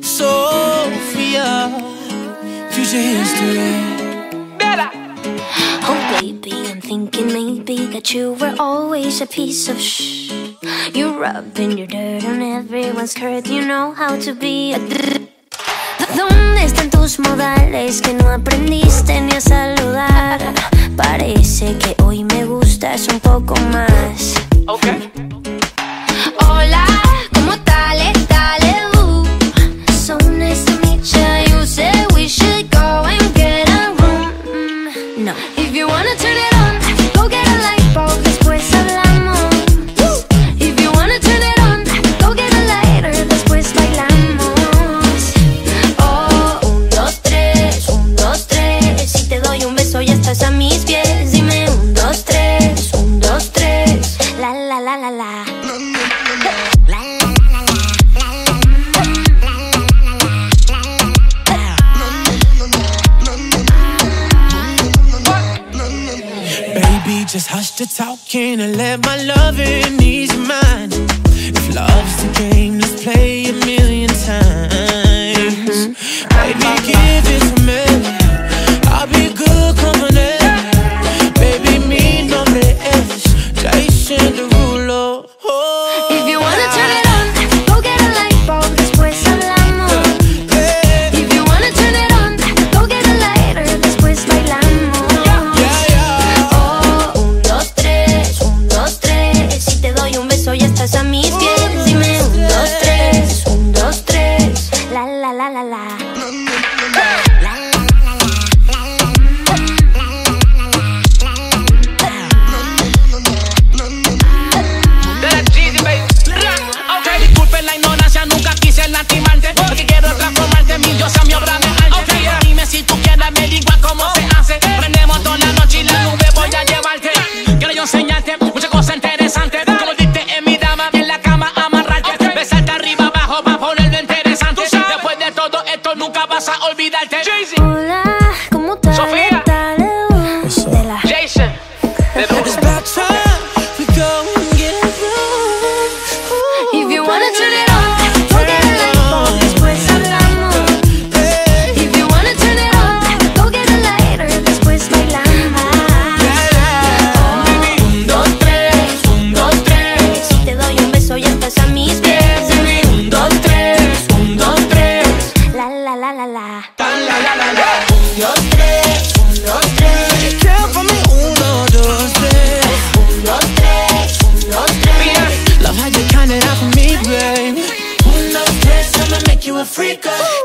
Sofia, future history. Better. Oh baby, I'm thinking maybe that you were always a piece of shh. You're rubbing your dirt on everyone's skirt. You know how to be a d. ¿Dónde están tus modales que no aprendiste ni a saludar? Parece que hoy me gustas un poco más. Okay. Hola, ¿cómo tal? So nice to meet you. You said we should go and get a room. No. If you wanna turn it on, go get a light bulb. Después hablamos. If you wanna turn it on, go get a lighter. Después bailamos. Oh, un, dos, tres, un, dos, tres. Si te doy un beso ya estás a mis pies. Dime un, dos, tres, un, dos, tres. La, la, la, la, la. Just hush the talking and let my love in ease your mind. If love's the game, let's play a million times. Baby, give it to me. I'll be good company. Baby, mi nombre es Jason Derulo. Oh. If you wanna turn it on, go get a light bulb. Después hablamos. If you wanna turn it on, go get a lighter. Después bailamos. A mis pies, dime un, dos, tres, la, la, la, la, la. Okay, disculpe la ignorancia, nunca quise lastimarte, porque quiero transformarte mi diosa, mi obra de arte. Pero dime si tú quieres, me digas cómo se hace. Prendemos toda la noche y la nube voy a llevarte. Quiero yo enseñarte muchas cosas interesantes. Hola, ¿cómo tal? Sofia, Jason, it's about time we go and get a room. If you wanna turn it on, go get a light bulb. Después hablamos. If you wanna turn it on, go get a lighter. Después bailamos. Un, dos, tres, un, dos, tres. Si te doy un beso ya estás a mis pies. Un, dos, tres, un, dos, tres. La, la, la, la, la. Freak out.